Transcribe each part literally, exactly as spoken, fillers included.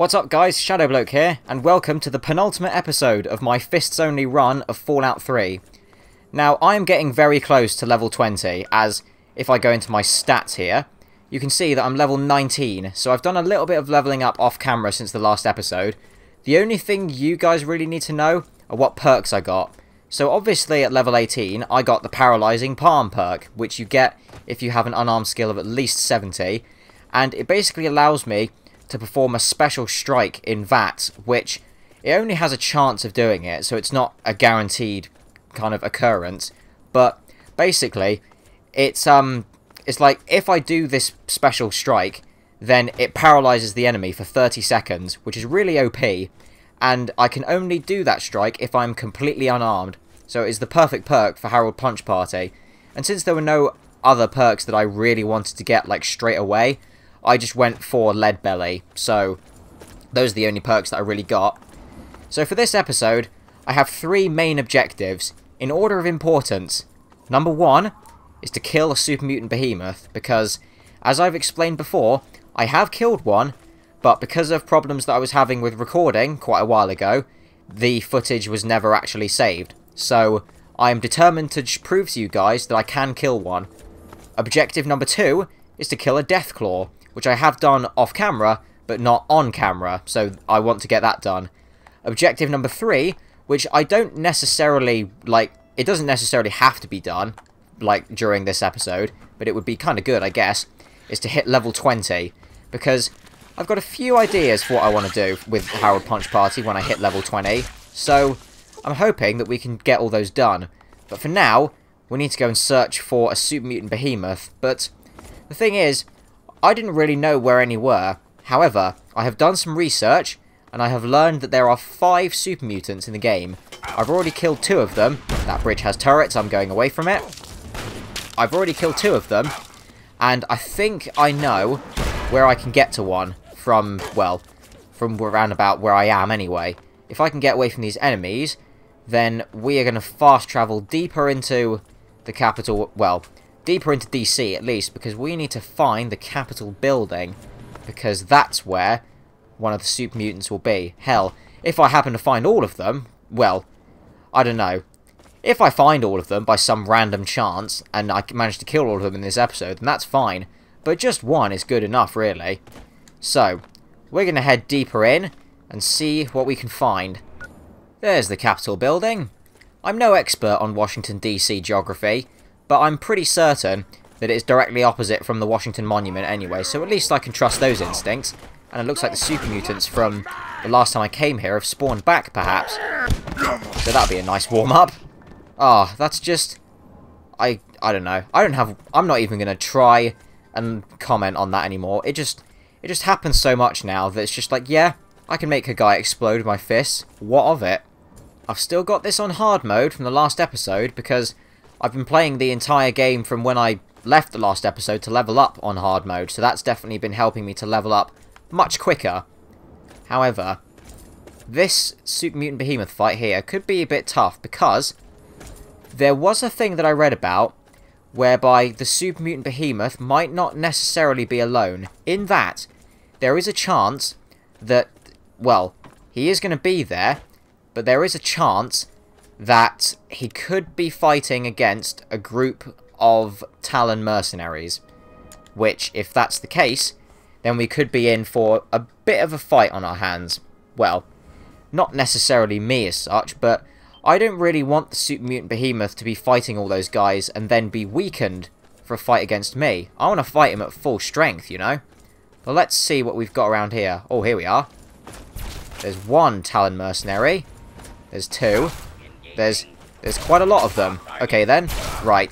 What's up guys, Shadowbloke here, and welcome to the penultimate episode of my fists only run of Fallout three. Now, I am getting very close to level twenty, as if I go into my stats here, you can see that I'm level nineteen, so I've done a little bit of leveling up off camera since the last episode. The only thing you guys really need to know are what perks I got. So obviously at level eighteen, I got the Paralyzing Palm perk, which you get if you have an unarmed skill of at least seventy, and it basically allows me to perform a special strike in V A T, which it only has a chance of doing it, so it's not a guaranteed kind of occurrence. But basically, it's um, it's like if I do this special strike, then it paralyzes the enemy for thirty seconds, which is really O P. And I can only do that strike if I'm completely unarmed, so it is the perfect perk for Harold Punch Party. And since there were no other perks that I really wanted to get like straight away, I just went for Lead Belly, so those are the only perks that I really got. So for this episode, I have three main objectives, in order of importance. Number one is to kill a Super Mutant Behemoth, because, as I've explained before, I have killed one, but because of problems that I was having with recording quite a while ago, the footage was never actually saved. So I am determined to prove to you guys that I can kill one. Objective number two is to kill a Deathclaw, which I have done off camera, but not on camera, so I want to get that done. Objective number three, which I don't necessarily, like, it doesn't necessarily have to be done, like, during this episode, but it would be kind of good, I guess, is to hit level twenty, because I've got a few ideas for what I want to do with Harold Punch Party when I hit level twenty, so I'm hoping that we can get all those done. But for now, we need to go and search for a Super Mutant Behemoth, but the thing is, I didn't really know where any were. However, I have done some research, and I have learned that there are five super mutants in the game. I've already killed two of them. That bridge has turrets, I'm going away from it. I've already killed two of them, and I think I know where I can get to one from, well, from around about where I am anyway. If I can get away from these enemies, then we are going to fast travel deeper into the Capitol, well, deeper into D C at least, because we need to find the Capitol building, because that's where one of the super mutants will be. Hell, if I happen to find all of them, well, I don't know. If I find all of them by some random chance, and I manage to kill all of them in this episode, then that's fine. But just one is good enough, really. So, we're going to head deeper in and see what we can find. There's the Capitol building. I'm no expert on Washington D C geography, but I'm pretty certain that it's directly opposite from the Washington Monument anyway, so at least I can trust those instincts. And it looks like the super mutants from the last time I came here have spawned back, perhaps. So that'd be a nice warm-up. Ah, oh, that's just... I I don't know. I don't have... I'm not even going to try and comment on that anymore. It just... It just happens so much now that it's just like, yeah, I can make a guy explode with my fists. What of it? I've still got this on hard mode from the last episode, because I've been playing the entire game from when I left the last episode to level up on hard mode, so that's definitely been helping me to level up much quicker. However, this Super Mutant Behemoth fight here could be a bit tough, because there was a thing that I read about whereby the Super Mutant Behemoth might not necessarily be alone, in that there is a chance that, well, he is going to be there, but there is a chance that he could be fighting against a group of Talon mercenaries, which, if that's the case, then we could be in for a bit of a fight on our hands. Well, not necessarily me as such, but I don't really want the Super Mutant Behemoth to be fighting all those guys and then be weakened for a fight against me. I want to fight him at full strength, you know? But let's see what we've got around here. Oh, here we are. There's one Talon mercenary. There's two. There's there's quite a lot of them. Okay then, right.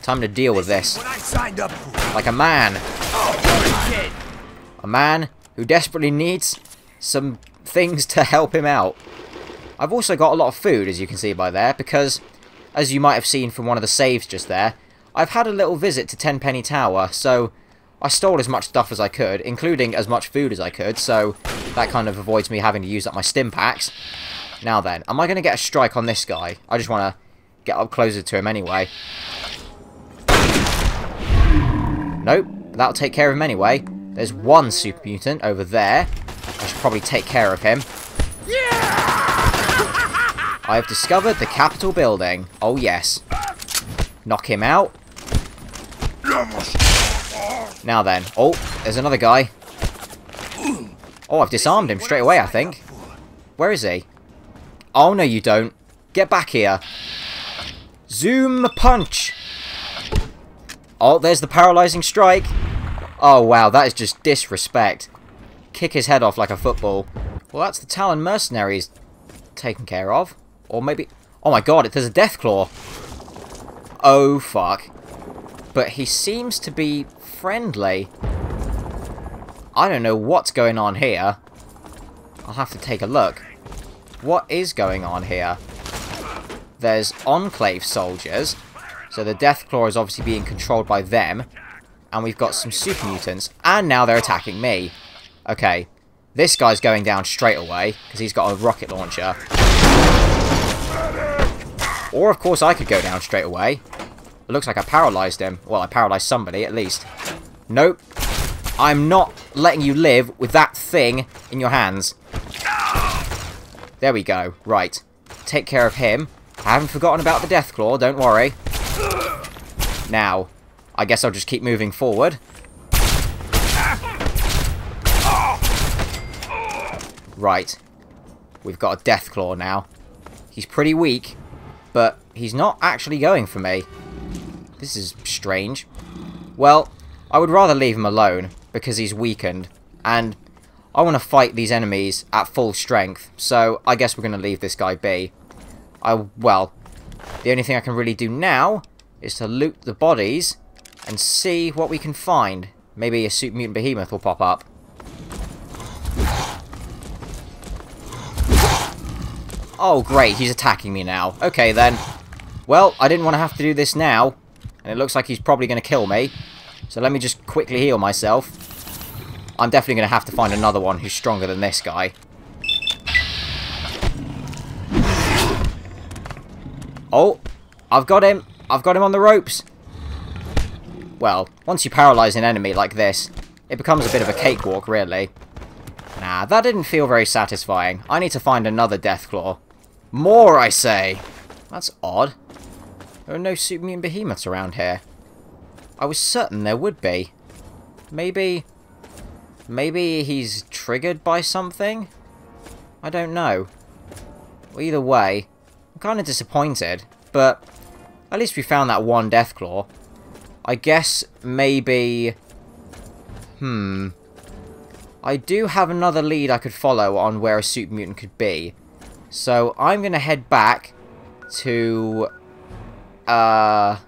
Time to deal with this. Like a man. A man who desperately needs some things to help him out. I've also got a lot of food, as you can see by there, because, as you might have seen from one of the saves just there, I've had a little visit to Tenpenny Tower, so I stole as much stuff as I could, including as much food as I could, so that kind of avoids me having to use up my stim packs. Now then, am I going to get a strike on this guy? I just want to get up closer to him anyway. Nope, that'll take care of him anyway. There's one super mutant over there. I should probably take care of him. Yeah! I've discovered the Capitol building. Oh yes. Knock him out. Now then. Oh, there's another guy. Oh, I've disarmed him straight away, I think. Where is he? Oh, no, you don't. Get back here. Zoom punch. Oh, there's the paralyzing strike. Oh, wow, that is just disrespect. Kick his head off like a football. Well, that's the Talon mercenaries taken care of. Or maybe... Oh, my God, there's a Deathclaw. Oh, fuck. But he seems to be friendly. I don't know what's going on here. I'll have to take a look. What is going on here? There's Enclave soldiers. So the Deathclaw is obviously being controlled by them. And we've got some super mutants. And now they're attacking me. Okay. This guy's going down straight away. Because he's got a rocket launcher. Or, of course, I could go down straight away. It looks like I paralysed him. Well, I paralysed somebody, at least. Nope. I'm not letting you live with that thing in your hands. There we go. Right. Take care of him. I haven't forgotten about the Deathclaw, don't worry. Now, I guess I'll just keep moving forward. Right. We've got a Deathclaw now. He's pretty weak, but he's not actually going for me. This is strange. Well, I would rather leave him alone, because he's weakened. And I want to fight these enemies at full strength, so I guess we're going to leave this guy be. I, well, the only thing I can really do now is to loot the bodies and see what we can find. Maybe a Super Mutant Behemoth will pop up. Oh, great, he's attacking me now. Okay, then. Well, I didn't want to have to do this now, and it looks like he's probably going to kill me. So let me just quickly heal myself. I'm definitely going to have to find another one who's stronger than this guy. Oh, I've got him. I've got him on the ropes. Well, once you paralyze an enemy like this, it becomes a bit of a cakewalk, really. Nah, that didn't feel very satisfying. I need to find another Deathclaw. More, I say. That's odd. There are no Super Mutant Behemoths around here. I was certain there would be. Maybe... Maybe he's triggered by something? I don't know. Either way, I'm kind of disappointed, but at least we found that one Deathclaw. I guess maybe... Hmm... I do have another lead I could follow on where a super mutant could be. So I'm going to head back to... Uh...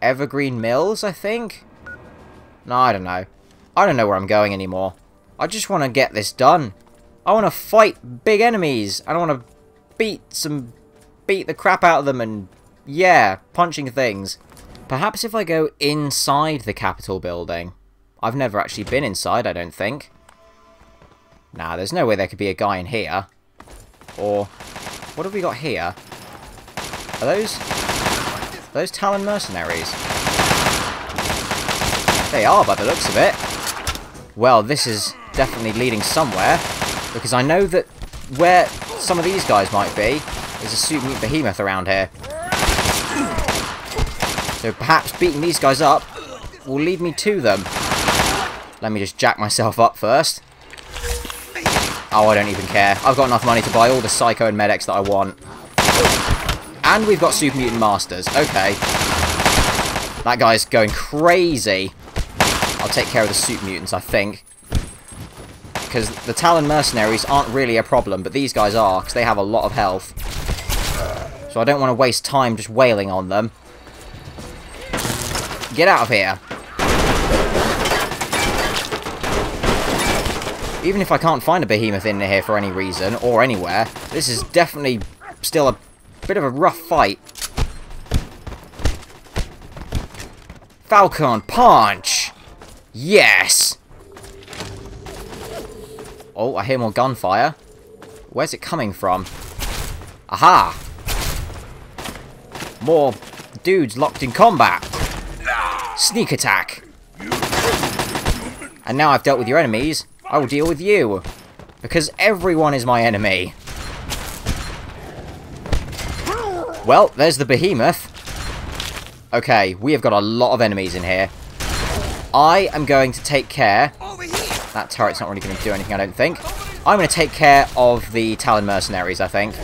Evergreen Mills, I think? No, I don't know. I don't know where I'm going anymore. I just want to get this done. I want to fight big enemies. I don't want to beat some... Beat the crap out of them and... Yeah, punching things. Perhaps if I go inside the Capitol building. I've never actually been inside, I don't think. Nah, there's no way there could be a guy in here. Or... What have we got here? Are those... Those Talon mercenaries. They are, by the looks of it. Well, this is definitely leading somewhere, because I know that where some of these guys might be is a super mutant behemoth around here. So perhaps beating these guys up will lead me to them. Let me just jack myself up first. Oh, I don't even care. I've got enough money to buy all the Psycho and Med-X that I want. And we've got Super Mutant Masters. Okay. That guy's going crazy. I'll take care of the Super Mutants, I think. Because the Talon mercenaries aren't really a problem, but these guys are, because they have a lot of health. So I don't want to waste time just wailing on them. Get out of here. Even if I can't find a behemoth in here for any reason, or anywhere, this is definitely still a... bit of a rough fight. Falcon Punch! Yes! Oh, I hear more gunfire. Where's it coming from? Aha! More dudes locked in combat! Sneak attack! And now I've dealt with your enemies, I will deal with you. Because everyone is my enemy. Well, there's the behemoth. Okay, we have got a lot of enemies in here. I am going to take care... That turret's not really going to do anything, I don't think. I'm going to take care of the Talon mercenaries, I think.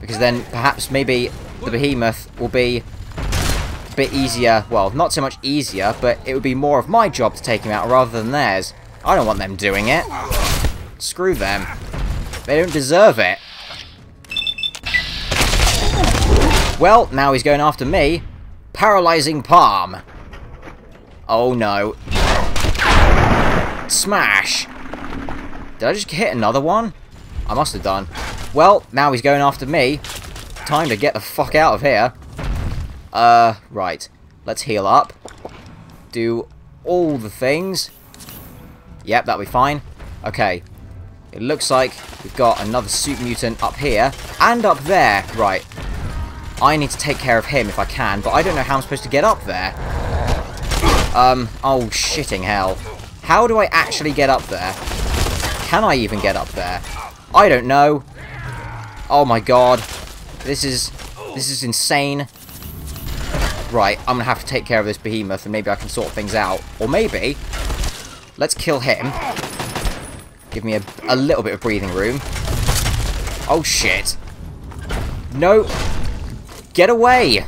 Because then, perhaps, maybe the behemoth will be a bit easier. Well, not so much easier, but it would be more of my job to take him out rather than theirs. I don't want them doing it. Screw them. They don't deserve it. Well, now he's going after me. Paralyzing Palm. Oh, no. Smash. Did I just hit another one? I must have done. Well, now he's going after me. Time to get the fuck out of here. Uh, right. Let's heal up. Do all the things. Yep, that'll be fine. Okay. It looks like we've got another super mutant up here. And up there. Right. I need to take care of him if I can, but I don't know how I'm supposed to get up there. Um, oh, shitting hell. How do I actually get up there? Can I even get up there? I don't know. Oh my god. This is... This is insane. Right, I'm gonna have to take care of this behemoth and maybe I can sort things out. Or maybe... Let's kill him. Give me a, a little bit of breathing room. Oh shit. No. Get away.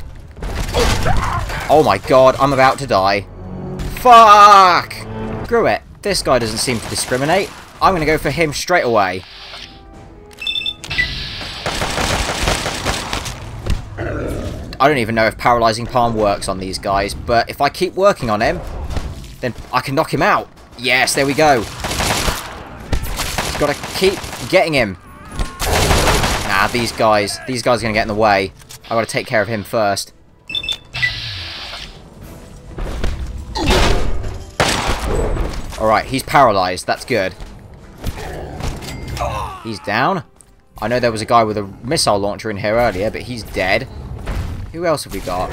Oh my god, I'm about to die. Fuck! Screw it. This guy doesn't seem to discriminate. I'm gonna go for him straight away. I don't even know if Paralyzing Palm works on these guys, but if I keep working on him, then I can knock him out. Yes, there we go. Just gotta keep getting him. Nah, these guys, these guys are gonna get in the way. I gotta take care of him first. Alright, he's paralyzed. That's good. He's down. I know there was a guy with a missile launcher in here earlier, but he's dead. Who else have we got?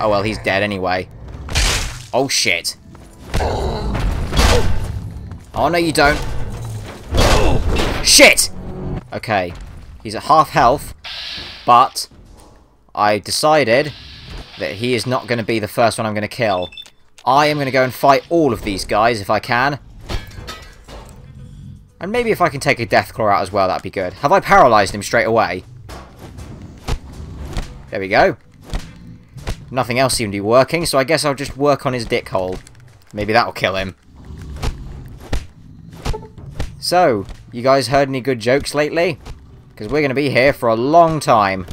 Oh, well, he's dead anyway. Oh, shit. Oh, no, you don't. Shit! Okay. He's at half health, but I decided that he is not going to be the first one I'm going to kill. I am going to go and fight all of these guys if I can. And maybe if I can take a Deathclaw out as well, that'd be good. Have I paralysed him straight away? There we go. Nothing else seemed to be working, so I guess I'll just work on his dick hole. Maybe that'll kill him. So, you guys heard any good jokes lately? Because we're going to be here for a long time.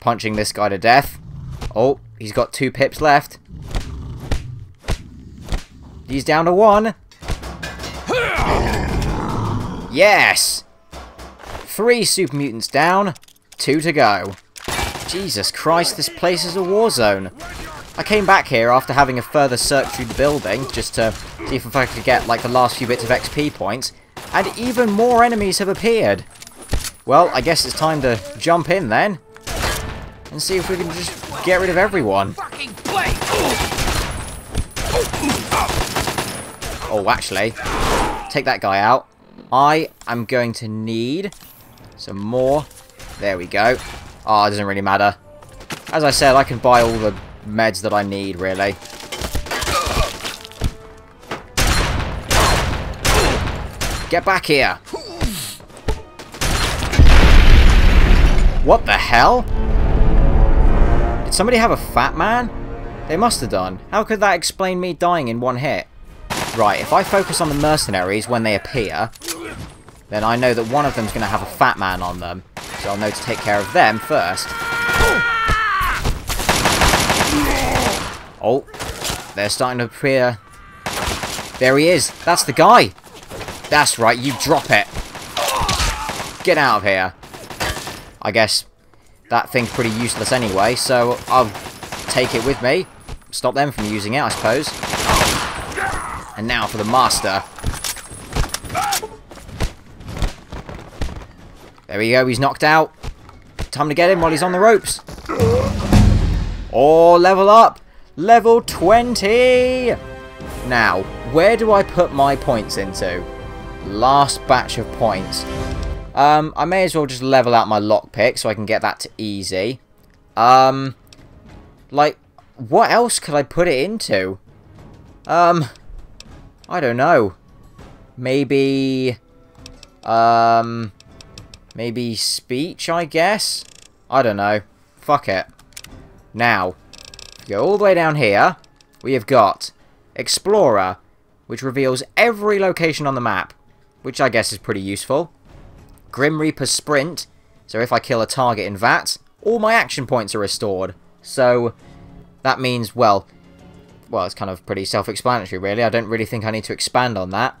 Punching this guy to death. Oh, he's got two pips left. He's down to one. Yes! Three super mutants down. Two to go. Jesus Christ, this place is a war zone. I came back here after having a further search through the building, just to see if I could get, like, the last few bits of X P points. And even more enemies have appeared. Well, I guess it's time to jump in, then. And see if we can just get rid of everyone. Oh, actually, take that guy out. I am going to need some more. There we go. Ah, oh, it doesn't really matter. As I said, I can buy all the meds that I need, really. Get back here. What the hell? Did somebody have a fat man? They must have done. How could that explain me dying in one hit? Right, if I focus on the mercenaries when they appear, then I know that one of them's going to have a fat man on them. So I'll know to take care of them first. Oh, they're starting to appear. There he is. That's the guy. That's right, you drop it. Get out of here. I guess that thing's pretty useless anyway, so I'll take it with me. Stop them from using it, I suppose. And now for the master. There we go, he's knocked out. Time to get him while he's on the ropes. Oh, level up. Level twenty. Now, where do I put my points into? Last batch of points. Um, I may as well just level out my lockpick so I can get that to easy. Um, like, what else could I put it into? Um, I don't know. Maybe, um, maybe speech, I guess? I don't know. Fuck it. Now, if you go all the way down here, we have got Explorer, which reveals every location on the map, which I guess is pretty useful. Grim Reaper Sprint, so if I kill a target in V A T, all my action points are restored. So, that means, well, well, it's kind of pretty self-explanatory, really. I don't really think I need to expand on that.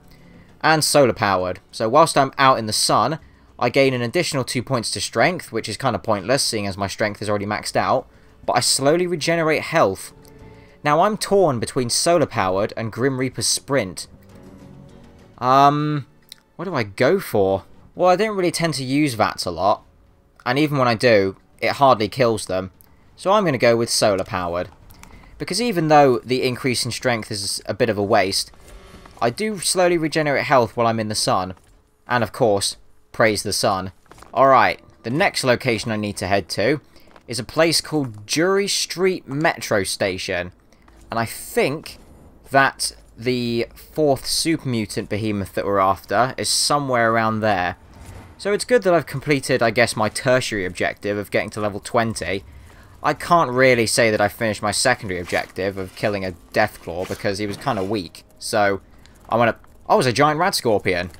And solar powered. So whilst I'm out in the sun, I gain an additional two points to strength, which is kind of pointless, seeing as my strength is already maxed out. But I slowly regenerate health. Now, I'm torn between solar powered and Grim Reaper Sprint. Um, what do I go for? Well, I don't really tend to use V A Ts a lot. And even when I do, it hardly kills them. So I'm going to go with solar powered. Because even though the increase in strength is a bit of a waste, I do slowly regenerate health while I'm in the sun. And of course, praise the sun. Alright, the next location I need to head to is a place called Jury Street Metro Station. And I think that the fourth Super Mutant Behemoth that we're after is somewhere around there. So it's good that I've completed, I guess, my tertiary objective of getting to level twenty. I can't really say that I finished my secondary objective of killing a Deathclaw because he was kind of weak. So, I want to... Oh, I was a giant rat scorpion.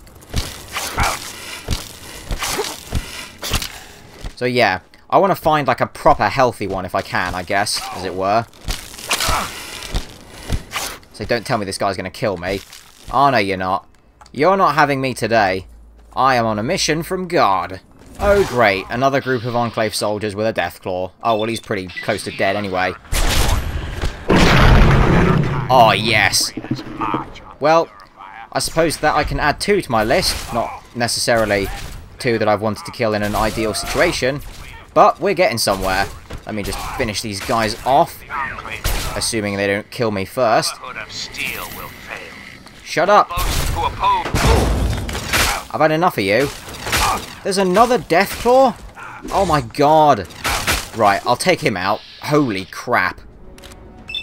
So, yeah. I want to find, like, a proper healthy one if I can, I guess, as it were. So, don't tell me this guy's going to kill me. Oh, no, you're not. You're not having me today. I am on a mission from God. Oh great, another group of Enclave soldiers with a Deathclaw. Oh well, he's pretty close to dead anyway. Oh yes. Well, I suppose that I can add two to my list. Not necessarily two that I've wanted to kill in an ideal situation. But we're getting somewhere. Let me just finish these guys off. Assuming they don't kill me first. Shut up. I've had enough of you. There's another Deathclaw? Oh my god. Right, I'll take him out. Holy crap.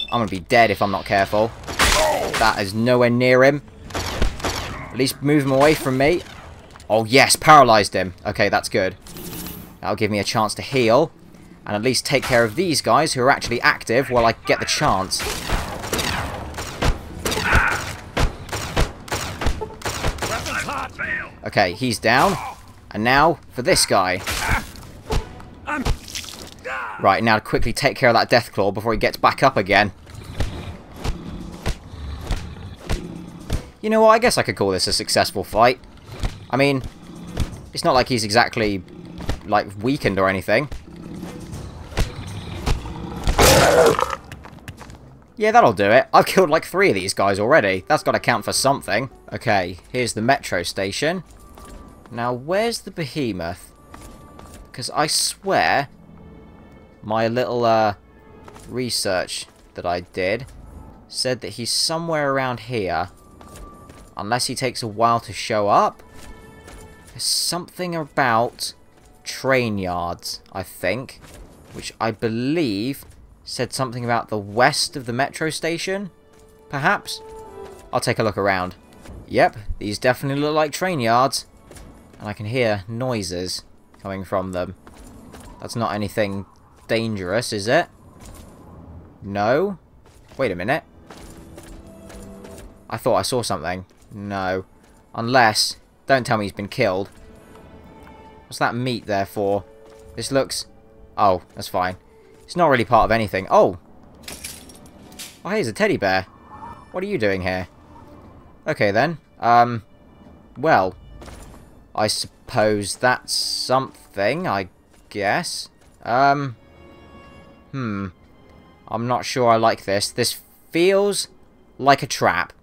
I'm going to be dead if I'm not careful. That is nowhere near him. At least move him away from me. Oh yes, paralysed him. Okay, that's good. That'll give me a chance to heal. And at least take care of these guys who are actually active while I get the chance. Okay, he's down. And now, for this guy. Right, now to quickly take care of that Deathclaw before he gets back up again. You know what, I guess I could call this a successful fight. I mean, it's not like he's exactly, like, weakened or anything. Yeah, that'll do it. I've killed like three of these guys already. That's gotta count for something. Okay, here's the metro station. Now, where's the behemoth? Because I swear my little uh, research that I did said that he's somewhere around here. Unless he takes a while to show up. There's something about train yards, I think. Which I believe said something about the west of the metro station, perhaps? I'll take a look around. Yep, these definitely look like train yards. And I can hear noises coming from them. That's not anything dangerous, is it? No? Wait a minute. I thought I saw something. No. Unless, don't tell me he's been killed. What's that meat there for? This looks... Oh, that's fine. It's not really part of anything. Oh! Oh, here's a teddy bear. What are you doing here? Okay then. Um, well... I suppose that's something, I guess. Um, hmm. I'm not sure I like this. This feels like a trap.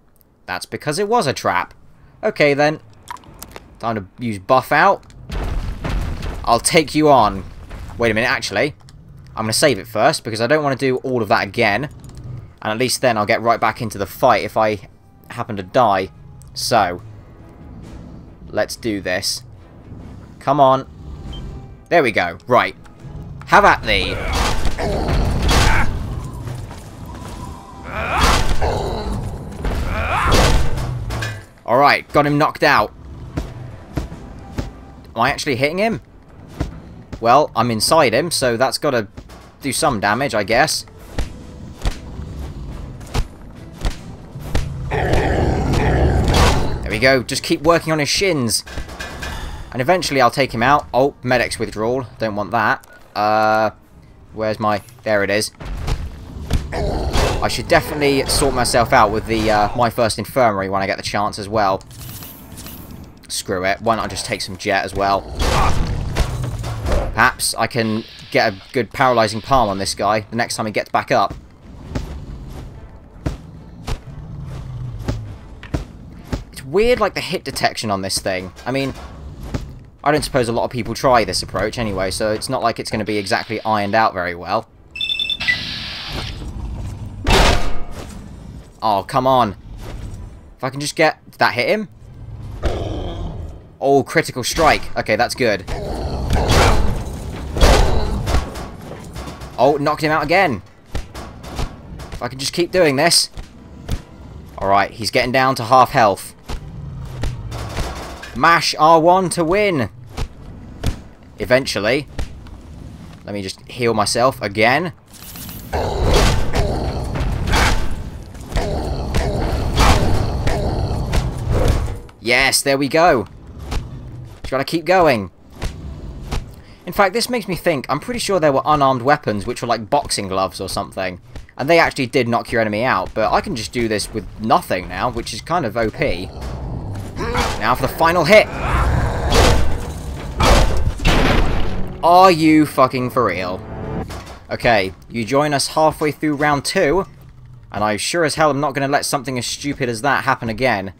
That's because it was a trap. Okay, then. Time to use buff out. I'll take you on. Wait a minute, actually. I'm going to save it first because I don't want to do all of that again. And at least then I'll get right back into the fight if I happen to die. So, let's do this. Come on. There we go. Right. Have at thee. Alright, got him knocked out. Am I actually hitting him? Well, I'm inside him, so that's got to do some damage, I guess. There we go. Just keep working on his shins. And eventually I'll take him out. Oh, Med-X withdrawal. Don't want that. Uh, where's my... There it is. I should definitely sort myself out with the uh, My First Infirmary when I get the chance as well. Screw it. Why not I just take some jet as well? Perhaps I can get a good Paralyzing Palm on this guy the next time he gets back up. It's weird, like, the hit detection on this thing. I mean, I don't suppose a lot of people try this approach anyway, so it's not like it's going to be exactly ironed out very well. Oh, come on. If I can just get... Did that hit him? Oh, critical strike. Okay, that's good. Oh, knocked him out again. If I can just keep doing this. Alright, he's getting down to half health. Mash R one to win. Eventually. Let me just heal myself again. Yes, there we go. Just gotta keep going. In fact, this makes me think, I'm pretty sure there were unarmed weapons which were like boxing gloves or something. And they actually did knock your enemy out, but I can just do this with nothing now, which is kind of O P. Now for the final hit. Are you fucking for real? Okay, you join us halfway through round two, and I sure as hell am not gonna let something as stupid as that happen again.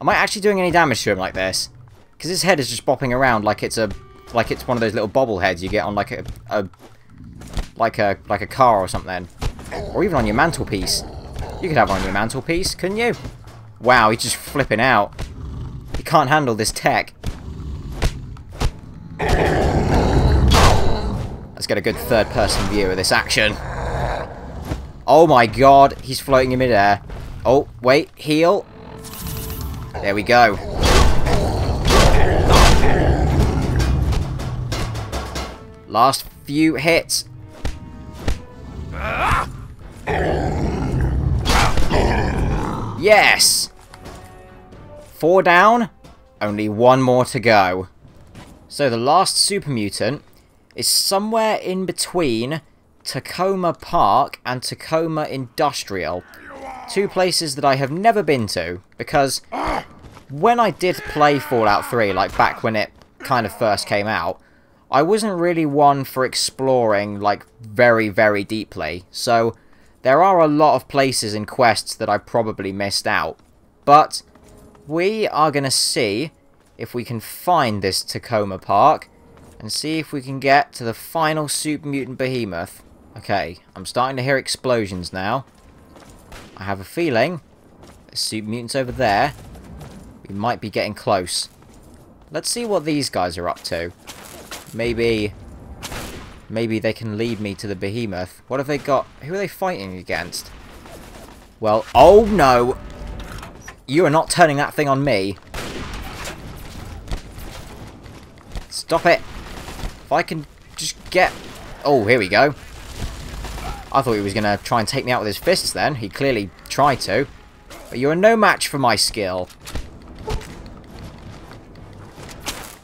Am I actually doing any damage to him like this? Because his head is just bopping around like it's a, like it's one of those little bobbleheads you get on like a, a, like a, like a car or something, or even on your mantelpiece. You could have one on your mantelpiece, couldn't you? Wow, he's just flipping out. He can't handle this tech. Let's get a good third-person view of this action. Oh my god, he's floating in midair. Oh wait, heal. There we go. Last few hits. Yes! Four down. Only one more to go. So the last super mutant is somewhere in between Tacoma Park and Tacoma Industrial. Two places that I have never been to, because when I did play Fallout three, like back when it kind of first came out, I wasn't really one for exploring like very, very deeply. So there are a lot of places and quests that I probably missed out. But we are going to see if we can find this Tacoma Park and see if we can get to the final Super Mutant Behemoth. Okay, I'm starting to hear explosions now. I have a feeling the super mutants over there, we might be getting close. Let's see what these guys are up to. Maybe, maybe they can lead me to the behemoth. What have they got? Who are they fighting against? Well, oh no! You are not turning that thing on me. Stop it! If I can just get... Oh, here we go. I thought he was going to try and take me out with his fists then. He clearly tried to. But you are no match for my skill.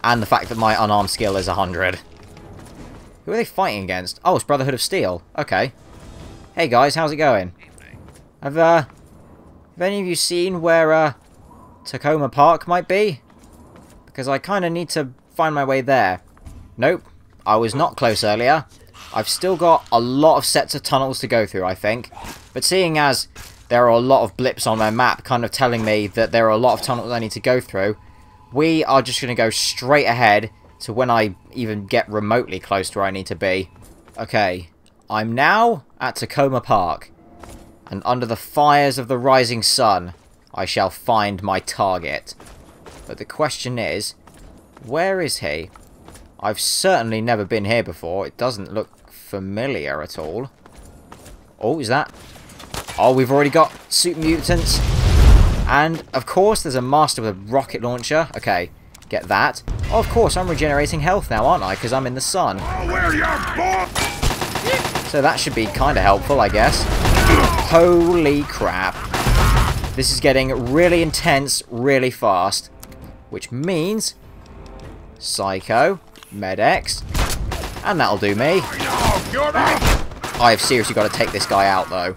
And the fact that my unarmed skill is one hundred. Who are they fighting against? Oh, it's Brotherhood of Steel. Okay. Hey guys, how's it going? Have, uh, have any of you seen where uh, Tacoma Park might be? Because I kind of need to find my way there. Nope. I was not close earlier. I've still got a lot of sets of tunnels to go through, I think. But seeing as there are a lot of blips on my map kind of telling me that there are a lot of tunnels I need to go through, we are just going to go straight ahead to when I even get remotely close to where I need to be. Okay, I'm now at Tacoma Park, and under the fires of the rising sun, I shall find my target. But the question is, where is he? I've certainly never been here before. It doesn't look familiar at all. Oh, is that... Oh, we've already got Super Mutants. And, of course, there's a master with a rocket launcher. Okay, get that. Oh, of course, I'm regenerating health now, aren't I? Because I'm in the sun. Oh, where you born? So that should be kind of helpful, I guess. Holy crap. This is getting really intense, really fast. Which means... Psycho, Med-X, and that'll do me. I've seriously got to take this guy out, though.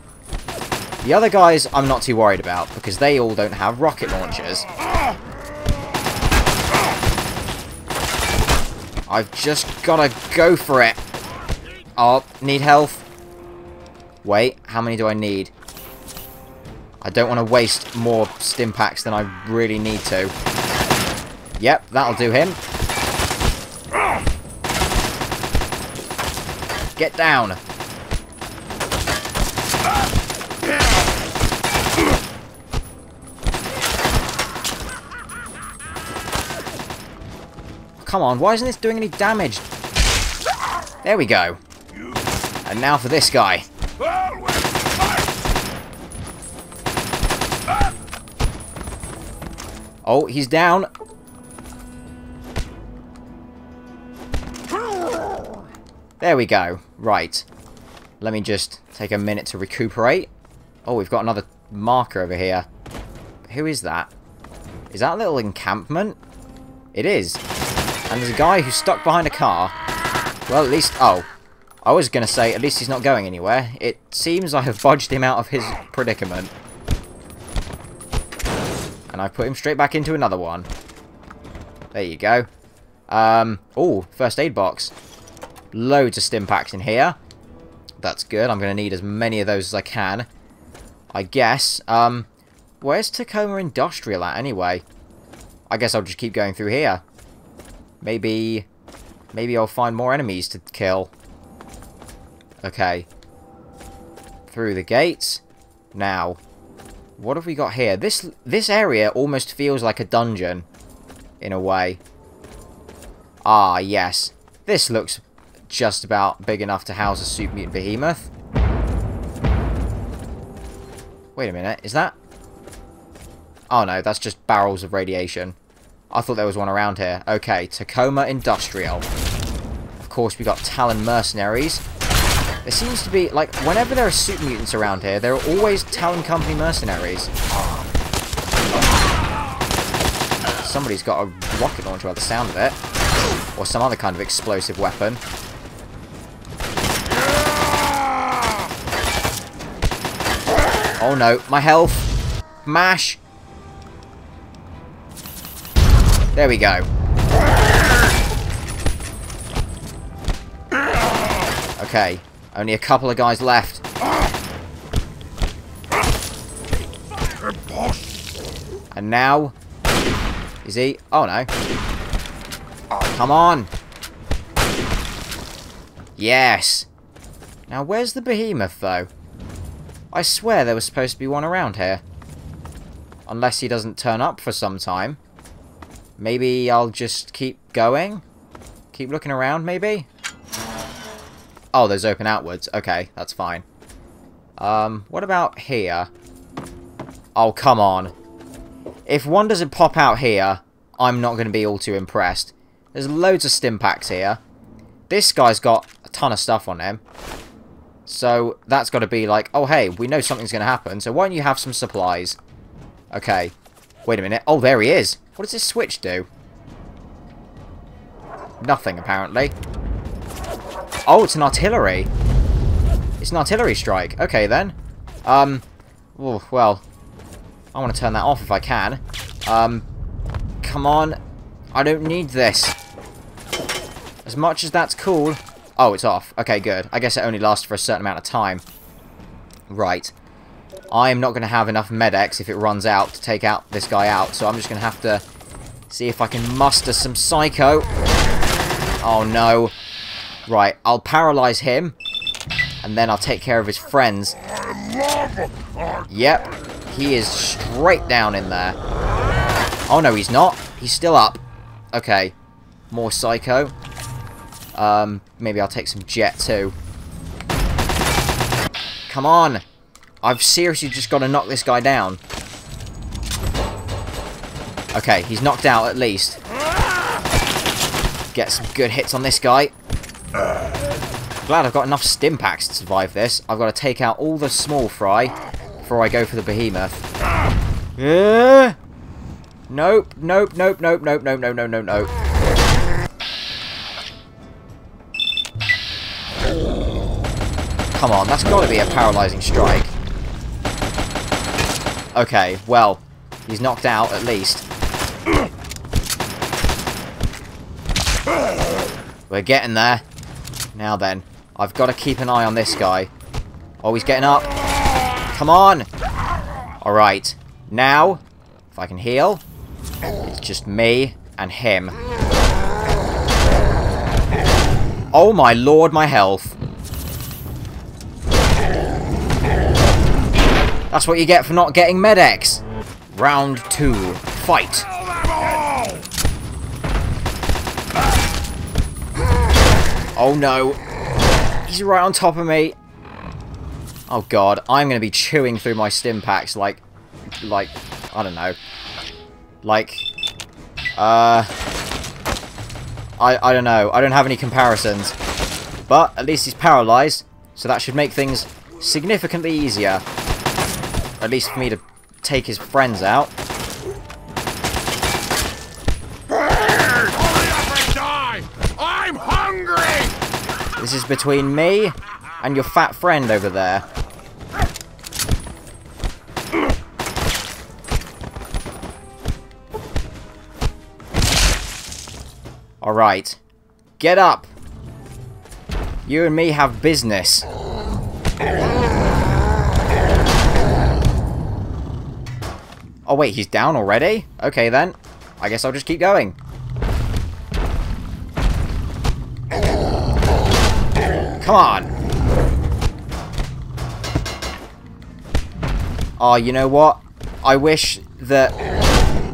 The other guys I'm not too worried about, because they all don't have rocket launchers. I've just got to go for it. Oh, need health. Wait, how many do I need? I don't want to waste more stim packs than I really need to. Yep, that'll do him. Get down. Come on, why isn't this doing any damage? There we go. And now for this guy. Oh, he's down. There we go. Right. Let me just take a minute to recuperate. Oh, we've got another marker over here. Who is that? Is that a little encampment? It is. And there's a guy who's stuck behind a car. Well, at least... Oh. I was going to say, at least he's not going anywhere. It seems I have budged him out of his predicament. And I put him straight back into another one. There you go. Um, oh, first aid box. Loads of stim packs in here. That's good. I'm going to need as many of those as I can, I guess. Um, where's Tacoma Industrial at anyway? I guess I'll just keep going through here. Maybe, maybe I'll find more enemies to kill. Okay. Through the gates. Now, what have we got here? This this area almost feels like a dungeon, in a way. Ah, yes. This looks just about big enough to house a Super Mutant Behemoth. Wait a minute, is that... Oh no, that's just barrels of radiation. I thought there was one around here. Okay, Tacoma Industrial. Of course, we got Talon Mercenaries. There seems to be, like, whenever there are Super Mutants around here, there are always Talon Company Mercenaries. Somebody's got a rocket launcher by the sound of it. Or some other kind of explosive weapon. Oh no, my health. Mash. There we go. Okay, only a couple of guys left. And now, is he? Oh no. Oh, come on. Yes. Now where's the behemoth though? I swear there was supposed to be one around here. Unless he doesn't turn up for some time. Maybe I'll just keep going? Keep looking around, maybe? Oh, those open outwards. Okay, that's fine. Um, what about here? Oh, come on. If one doesn't pop out here, I'm not going to be all too impressed. There's loads of stim packs here. This guy's got a ton of stuff on him. So that's got to be like, oh hey, we know something's going to happen, so why don't you have some supplies? Okay, wait a minute. Oh, there he is. What does this switch do? Nothing, apparently. Oh, it's an artillery. It's an artillery strike. Okay, then. Um, oh, well, I want to turn that off if I can. Um, come on. I don't need this. As much as that's cool... Oh, it's off. Okay, good. I guess it only lasts for a certain amount of time. Right. I am not going to have enough Med-X if it runs out to take out this guy out, so I'm just going to have to see if I can muster some Psycho. Oh, no. Right, I'll paralyze him, and then I'll take care of his friends. Yep, he is straight down in there. Oh no, he's not. He's still up. Okay, more Psycho. Um, maybe I'll take some Jet too. Come on! I've seriously just got to knock this guy down. Okay, he's knocked out at least. Get some good hits on this guy. Glad I've got enough stim packs to survive this. I've got to take out all the small fry before I go for the behemoth. Uh, nope, nope, nope, nope, nope, nope, nope, nope, nope, nope. Come on, that's got to be a paralyzing strike. Okay, well, he's knocked out at least. We're getting there. Now then, I've got to keep an eye on this guy. Oh, he's getting up. Come on. Alright, now, if I can heal, it's just me and him. Oh my lord, my health. That's what you get for not getting Med-X. Round two, fight. Oh no. He's right on top of me. Oh god, I'm going to be chewing through my stim packs like, like, I don't know. Like, uh, I, I don't know. I don't have any comparisons. But at least he's paralyzed, so that should make things significantly easier. At least for me to take his friends out. I'm hungry. This is between me and your fat friend over there. Alright. Get up. You and me have business. Oh wait, he's down already? Okay then. I guess I'll just keep going. Come on! Oh, you know what? I wish that...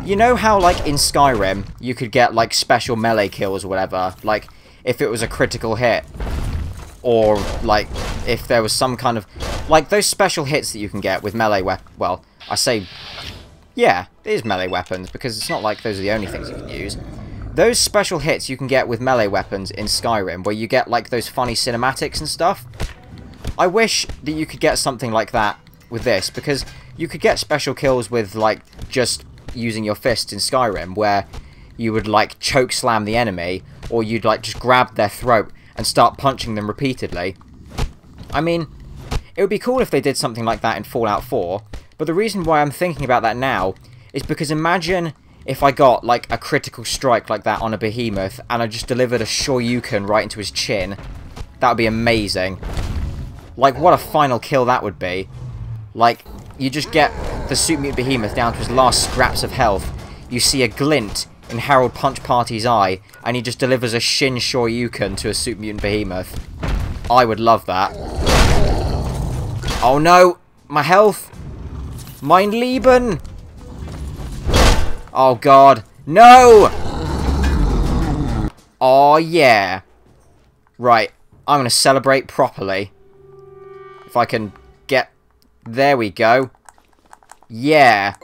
You know how, like, in Skyrim, you could get, like, special melee kills or whatever? Like, if it was a critical hit. Or, like, if there was some kind of... Like, those special hits that you can get with melee wep... Well, I say... Yeah, it is melee weapons, because it's not like those are the only things you can use. Those special hits you can get with melee weapons in Skyrim, where you get, like, those funny cinematics and stuff. I wish that you could get something like that with this, because you could get special kills with, like, just using your fists in Skyrim, where you would, like, choke slam the enemy, or you'd, like, just grab their throat and start punching them repeatedly. I mean, it would be cool if they did something like that in Fallout four, but the reason why I'm thinking about that now is because imagine if I got, like, a critical strike like that on a behemoth and I just delivered a Shoryuken right into his chin. That would be amazing. Like, what a final kill that would be. Like, you just get the Super Mutant Behemoth down to his last scraps of health. You see a glint in Harold Punch Party's eye and he just delivers a Shin Shoryuken to a Super Mutant Behemoth. I would love that. Oh no! My health! Mein Leben! Oh god. No! Oh yeah. Right. I'm gonna celebrate properly. If I can get... There we go. Yeah.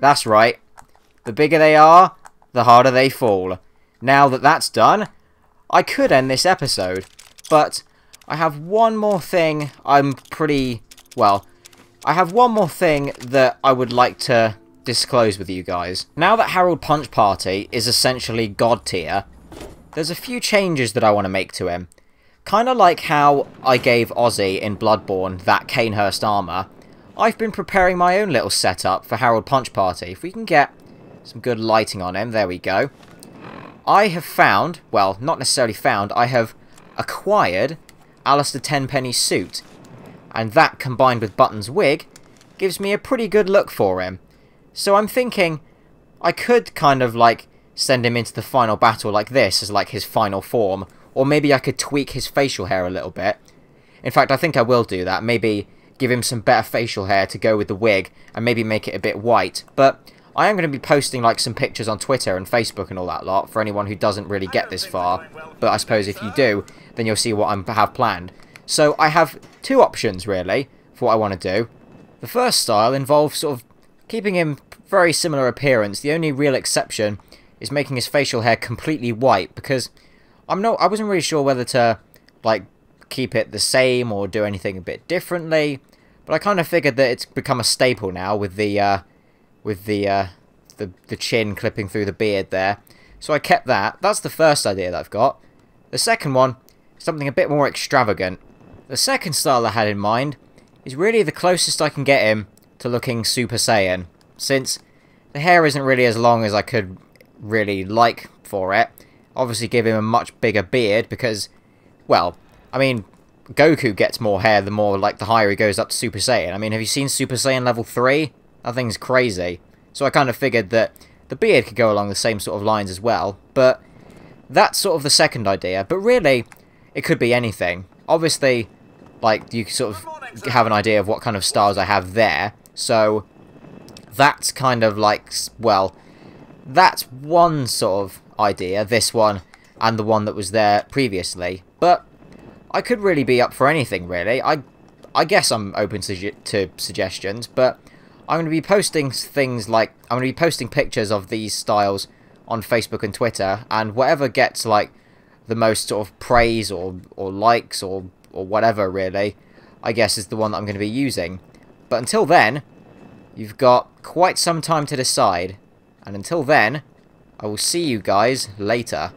That's right. The bigger they are, the harder they fall. Now that that's done, I could end this episode. But I have one more thing I'm pretty... Well... I have one more thing that I would like to disclose with you guys. Now that Harold Punch Party is essentially God tier, there's a few changes that I want to make to him. Kind of like how I gave Ozzy in Bloodborne that Cainhurst armor, I've been preparing my own little setup for Harold Punch Party. If we can get some good lighting on him, there we go. I have found, well, not necessarily found, I have acquired Alistair Tenpenny's suit. And that, combined with Button's wig, gives me a pretty good look for him. So I'm thinking I could kind of, like, send him into the final battle like this, as, like, his final form. Or maybe I could tweak his facial hair a little bit. In fact, I think I will do that. Maybe give him some better facial hair to go with the wig, and maybe make it a bit white. But I am going to be posting like some pictures on Twitter and Facebook and all that lot for anyone who doesn't really get this far. But I suppose if you do, then you'll see what I have planned. So I have two options really for what I want to do. The first style involves sort of keeping him very similar appearance. The only real exception is making his facial hair completely white, because I'm not I wasn't really sure whether to like keep it the same or do anything a bit differently. But I kind of figured that it's become a staple now with the uh, with the, uh, the the chin clipping through the beard there. So I kept that. That's the first idea that I've got. The second one, something a bit more extravagant. The second style I had in mind is really the closest I can get him to looking Super Saiyan, since the hair isn't really as long as I could really like for it. Obviously give him a much bigger beard because, well, I mean, Goku gets more hair the more, like, the higher he goes up to Super Saiyan. I mean, have you seen Super Saiyan level three? That thing's crazy. So I kind of figured that the beard could go along the same sort of lines as well. But that's sort of the second idea. But really, it could be anything. Obviously, like, you sort of have an idea of what kind of styles I have there. So that's kind of like, well, that's one sort of idea. This one and the one that was there previously. But I could really be up for anything, really. I I guess I'm open to, to suggestions, but I'm going to be posting things like... I'm going to be posting pictures of these styles on Facebook and Twitter, and whatever gets, like, the most sort of praise or, or likes or, or whatever, really, I guess is the one that I'm going to be using. But until then, you've got quite some time to decide. And until then, I will see you guys later.